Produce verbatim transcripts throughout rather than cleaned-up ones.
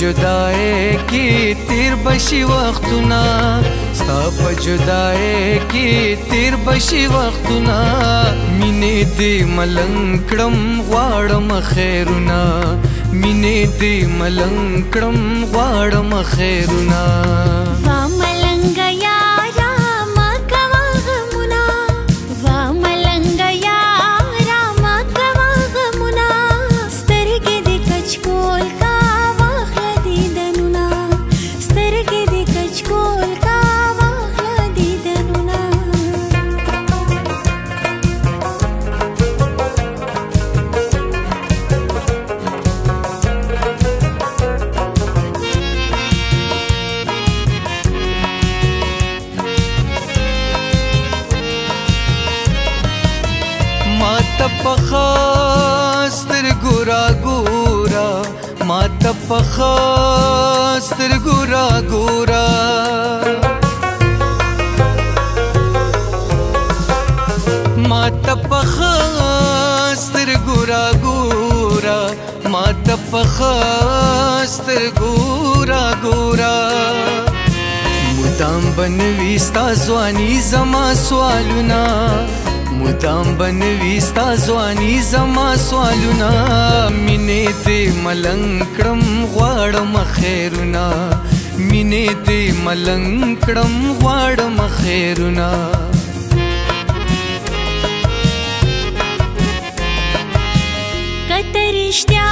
जुदाए की तीर बशी वक्तुना स्ताप जुदाए की तीर बशी वक्तुना मिने दे मलंकडम वाडम खैरुना मिने दे मलंकडम वाडम खैरुना मातपखास्तर गुरा गोरा मातपखास्तर गुरा गोरा मातपखास्तर गुरा गोरा मातपखास्तर गुरा गोरा मुदाम बनवी स्ता जवानी जमा सवालुना मुदाम बनवी स्ता जवानी जमा सवालुना मिने दे मलंकडम वाडम खैरुना मिने दे मलंकडम वाडम खैरुना कतरिश्त्या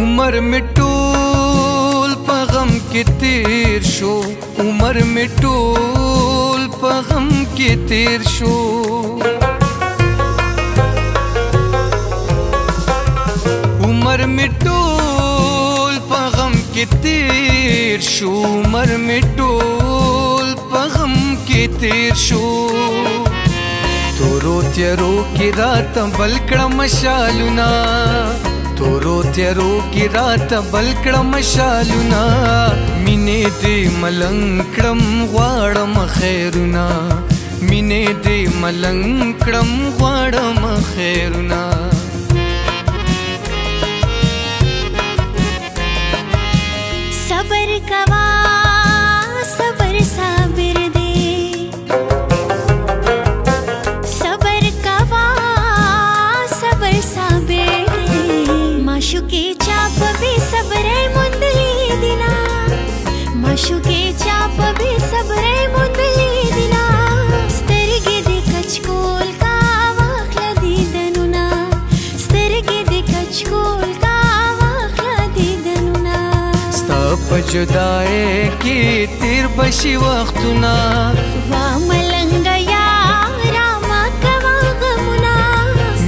उमर में टोल पगम के तेर शो उमर में टोल पगम के तेर शो उमर में टोल पगम के तेर शो उमर में टोल पगम के तेर शो तोरो त्यारो के रात बलकड़ा मशालुना तोरो त्यारो की रात बलकड़ मशालुना मिने दे मलंकडम वाडम खैरुना मिने दे मलंकडम वाडम खैरुना सबर कवा सबर साबिर दे सबर कवा सबर साबिर माशुके चाप भी सबरे मुंदली दिना माशुके चाप भी सबरे मुंदली दिना स्तरगे दे कचकोल का वाखला दीदनुना स्तरगे दे कचकोल का वाखला दीदनुना स्ताप जुदाए की तीर बशी वक्तुना वा मलंगा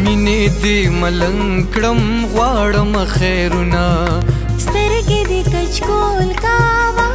मिने दे मलंकडम वाडम खैरुना स्तरगे दे कचकोल का